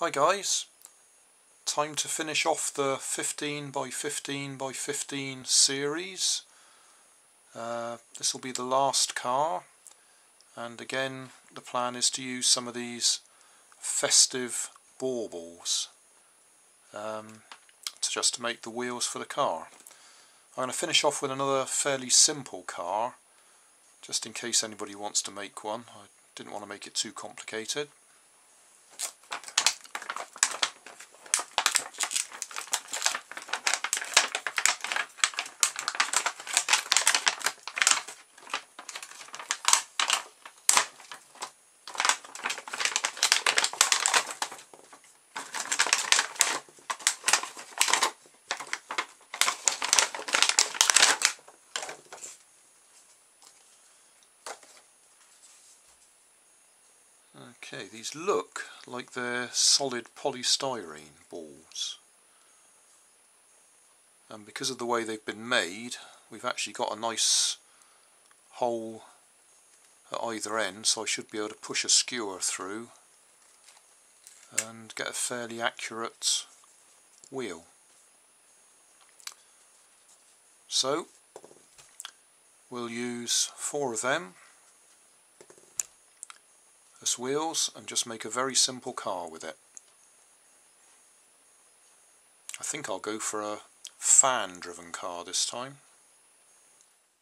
Hi guys, time to finish off the 15x15x15 series. This will be the last car, and again the plan is to use some of these festive baubles just to make the wheels for the car. I'm going to finish off with another fairly simple car just in case anybody wants to make one. I didn't want to make it too complicated. Okay, these look like they're solid polystyrene balls, and because of the way they've been made, we've actually got a nice hole at either end, so I should be able to push a skewer through and get a fairly accurate wheel. So we'll use 4 of them as wheels and just make a very simple car with it. I think I'll go for a fan-driven car this time.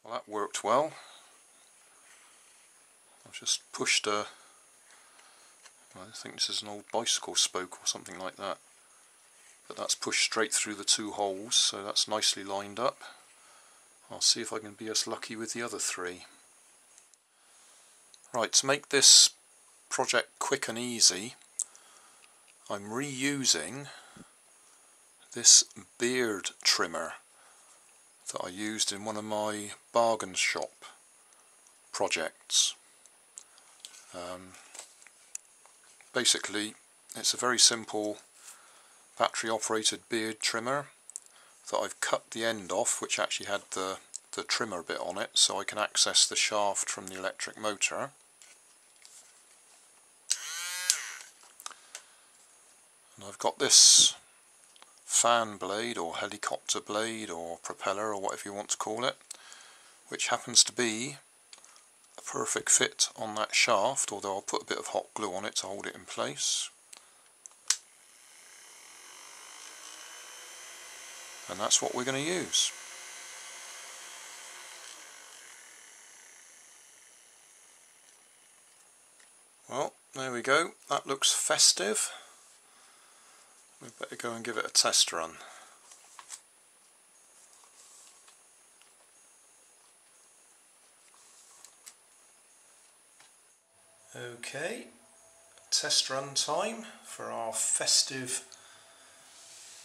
Well, that worked well. I've just pushed a... I think this is an old bicycle spoke or something like that. But that's pushed straight through the 2 holes, so that's nicely lined up. I'll see if I can be as lucky with the other 3. Right, to make this project quick and easy, I'm reusing this beard trimmer that I used in one of my bargain shop projects. Basically it's a very simple battery operated beard trimmer that I've cut the end off, which actually had the trimmer bit on it, so I can access the shaft from the electric motor. I've got this fan blade or helicopter blade or propeller or whatever you want to call it, which happens to be a perfect fit on that shaft, although I'll put a bit of hot glue on it to hold it in place. And that's what we're going to use. Well, there we go. That looks festive. We'd better go and give it a test run. Okay, test run time for our festive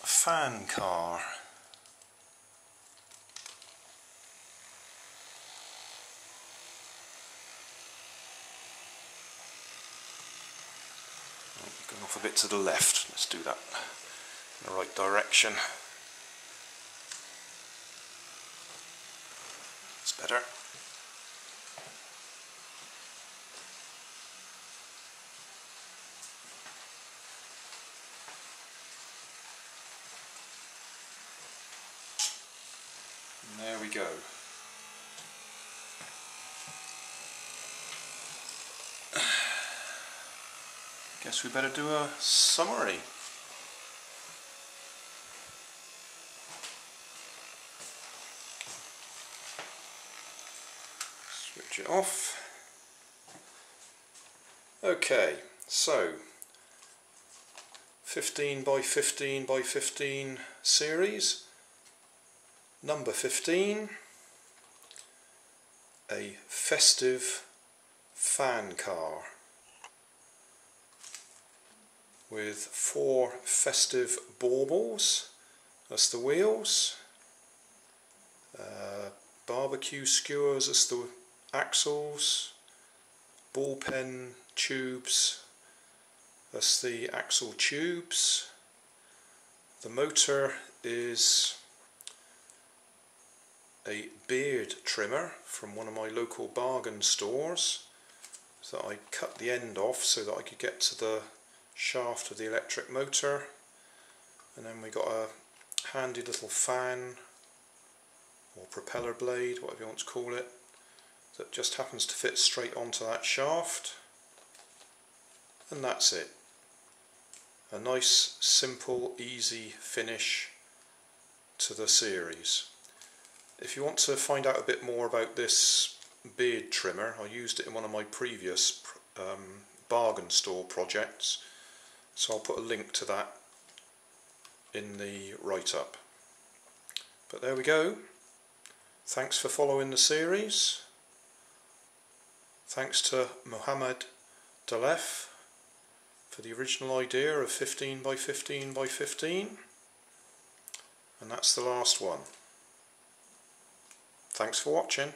fan car. Going off a bit to the left, let's do that in the right direction. That's better. And there we go. Guess we better do a summary. Switch it off. Okay, so 15x15x15 series, number 15, a festive fan car, with 4 festive baubles as the wheels, barbecue skewers as the axles, ball pen tubes as the axle tubes. The motor is a beard trimmer from one of my local bargain stores that I cut the end off so that I could get to the shaft of the electric motor, and then we got a handy little fan or propeller blade, whatever you want to call it, that just happens to fit straight onto that shaft, and that's it. A nice, simple, easy finish to the series. If you want to find out a bit more about this beard trimmer, I used it in one of my previous bargain store projects, so I'll put a link to that in the write-up. But there we go. Thanks for following the series. Thanks to Mohammed Dalaf for the original idea of 15 by 15 by 15, and that's the last one. Thanks for watching.